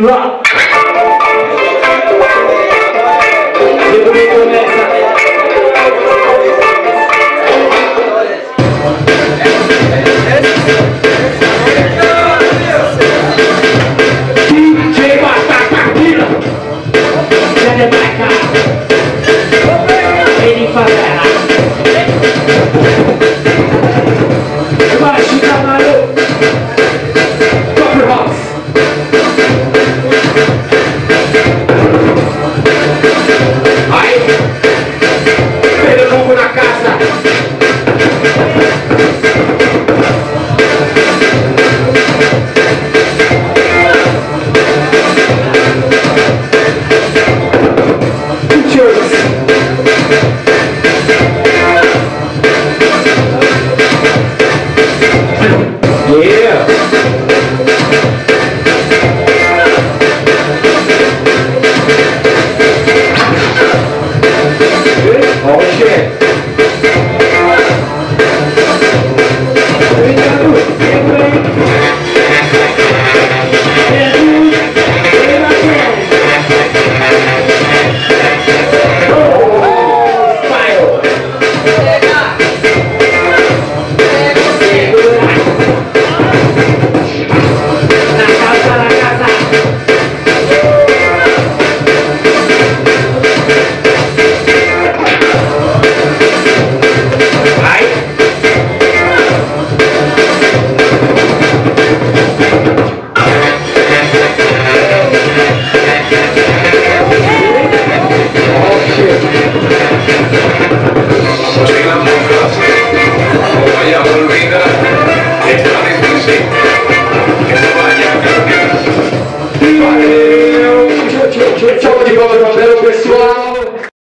Rock. Ciao di nuovo, davvero, questo